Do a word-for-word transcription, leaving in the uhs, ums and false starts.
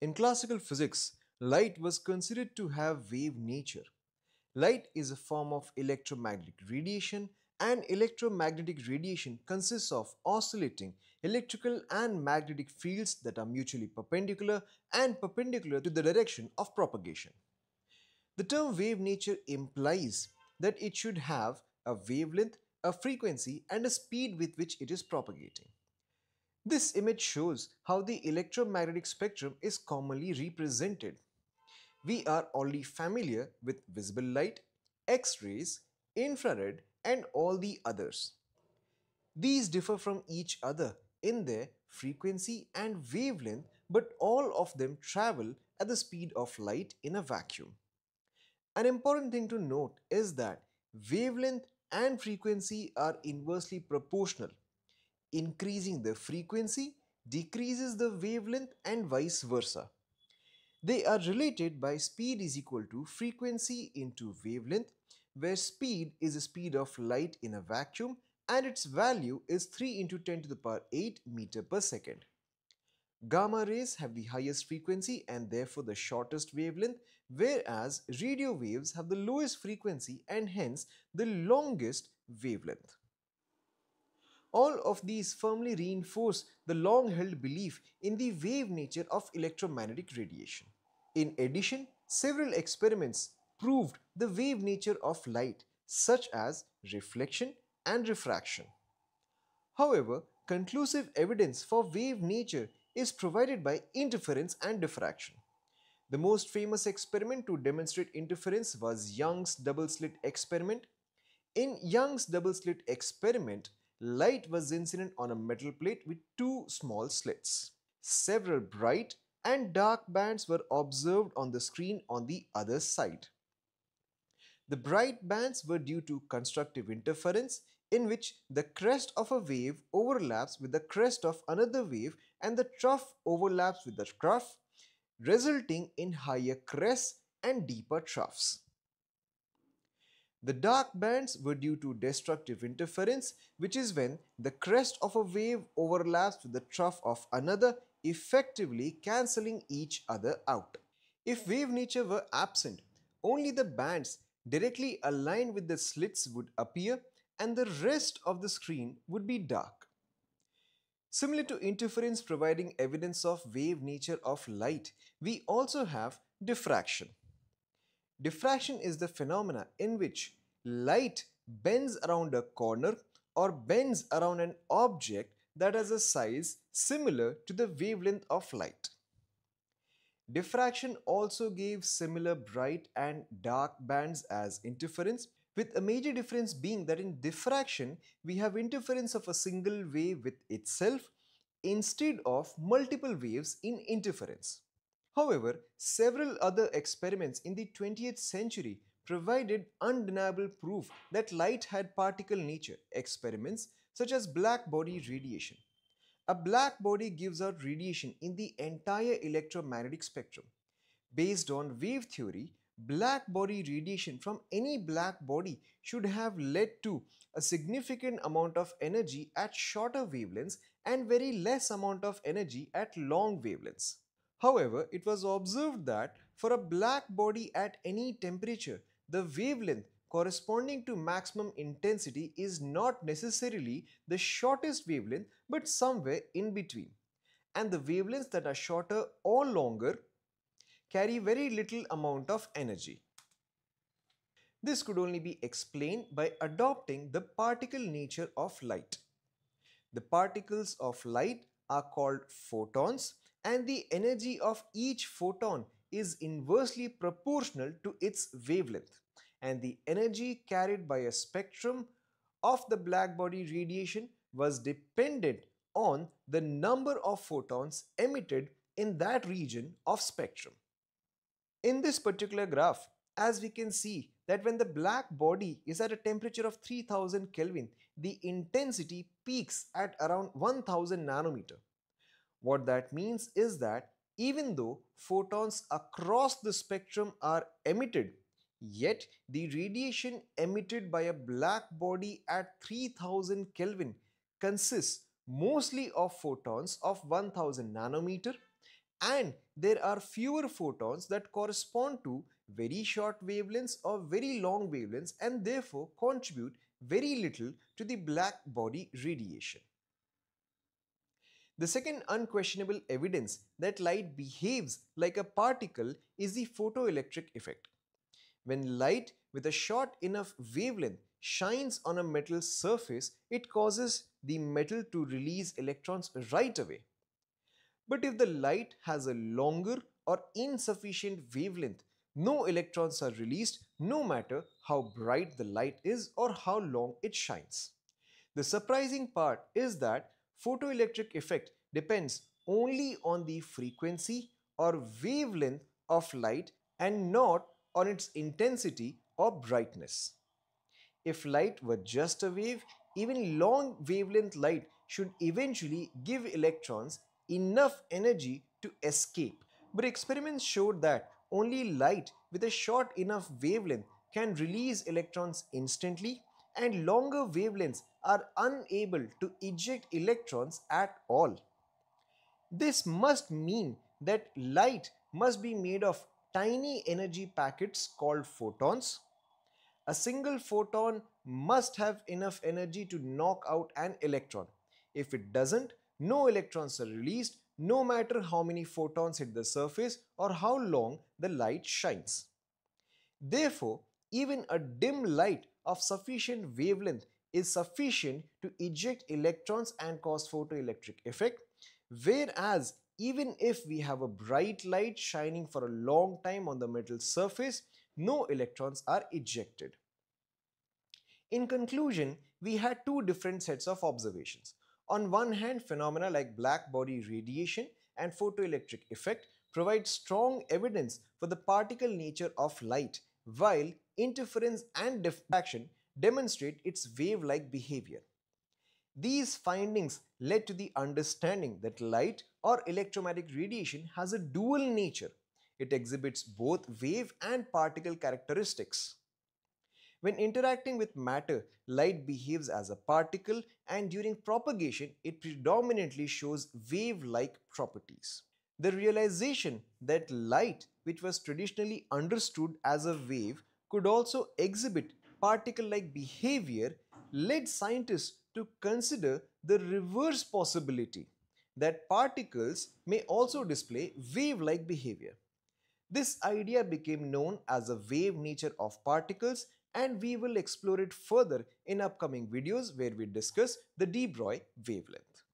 In classical physics, light was considered to have wave nature. Light is a form of electromagnetic radiation, and electromagnetic radiation consists of oscillating electrical and magnetic fields that are mutually perpendicular and perpendicular to the direction of propagation. The term wave nature implies that it should have a wavelength, a frequency, and a speed with which it is propagating. This image shows how the electromagnetic spectrum is commonly represented. We are already familiar with visible light, X-rays, infrared, and all the others. These differ from each other in their frequency and wavelength, but all of them travel at the speed of light in a vacuum. An important thing to note is that wavelength and frequency are inversely proportional. Increasing the frequency decreases the wavelength and vice versa. They are related by speed is equal to frequency into wavelength, where speed is the speed of light in a vacuum and its value is three into ten to the power eight meter per second. Gamma rays have the highest frequency and therefore the shortest wavelength, whereas radio waves have the lowest frequency and hence the longest wavelength. All of these firmly reinforce the long-held belief in the wave nature of electromagnetic radiation. In addition, several experiments proved the wave nature of light, such as reflection and refraction. However, conclusive evidence for wave nature is provided by interference and diffraction. The most famous experiment to demonstrate interference was Young's double-slit experiment. In Young's double-slit experiment, light was incident on a metal plate with two small slits. Several bright and dark bands were observed on the screen on the other side. The bright bands were due to constructive interference, in which the crest of a wave overlaps with the crest of another wave and the trough overlaps with the trough, resulting in higher crests and deeper troughs. The dark bands were due to destructive interference, which is when the crest of a wave overlaps with the trough of another, effectively cancelling each other out. If wave nature were absent, only the bands directly aligned with the slits would appear and the rest of the screen would be dark. Similar to interference providing evidence of wave nature of light, we also have diffraction. Diffraction is the phenomena in which light bends around a corner or bends around an object that has a size similar to the wavelength of light. Diffraction also gave similar bright and dark bands as interference, with a major difference being that in diffraction, we have interference of a single wave with itself instead of multiple waves in interference. However, several other experiments in the twentieth century provided undeniable proof that light had particle nature. Experiments such as black body radiation. A black body gives out radiation in the entire electromagnetic spectrum. Based on wave theory, black body radiation from any black body should have led to a significant amount of energy at shorter wavelengths and very less amount of energy at long wavelengths. However, it was observed that for a black body at any temperature, the wavelength corresponding to maximum intensity is not necessarily the shortest wavelength but somewhere in between. And the wavelengths that are shorter or longer carry very little amount of energy. This could only be explained by adopting the particle nature of light. The particles of light are called photons, and the energy of each photon is inversely proportional to its wavelength. And the energy carried by a spectrum of the blackbody radiation was dependent on the number of photons emitted in that region of spectrum. In this particular graph, as we can see that when the black body is at a temperature of three thousand Kelvin, the intensity peaks at around one thousand nanometer. What that means is that even though photons across the spectrum are emitted, yet the radiation emitted by a black body at three thousand Kelvin consists mostly of photons of one thousand nanometer and there are fewer photons that correspond to very short wavelengths or very long wavelengths and therefore contribute very little to the black body radiation. The second unquestionable evidence that light behaves like a particle is the photoelectric effect. When light with a short enough wavelength shines on a metal surface, it causes the metal to release electrons right away. But if the light has a longer or insufficient wavelength, no electrons are released no matter how bright the light is or how long it shines. The surprising part is that photoelectric effect depends only on the frequency or wavelength of light and not on its intensity or brightness. If light were just a wave, even long wavelength light should eventually give electrons enough energy to escape. But experiments showed that only light with a short enough wavelength can release electrons instantly, and longer wavelengths are unable to eject electrons at all. This must mean that light must be made of tiny energy packets called photons. A single photon must have enough energy to knock out an electron. If it doesn't, no electrons are released no matter how many photons hit the surface or how long the light shines. Therefore, even a dim light of sufficient wavelength is sufficient to eject electrons and cause photoelectric effect, whereas even if we have a bright light shining for a long time on the metal surface, no electrons are ejected. In conclusion, we had two different sets of observations. On one hand, phenomena like black body radiation and photoelectric effect provide strong evidence for the particle nature of light, while interference and diffraction demonstrate its wave-like behavior. These findings led to the understanding that light or electromagnetic radiation has a dual nature. It exhibits both wave and particle characteristics. When interacting with matter, light behaves as a particle, and during propagation, it predominantly shows wave-like properties. The realization that light, which was traditionally understood as a wave, could also exhibit particle-like behavior led scientists to consider the reverse possibility that particles may also display wave-like behavior. This idea became known as the wave nature of particles, and we will explore it further in upcoming videos where we discuss the De Broglie wavelength.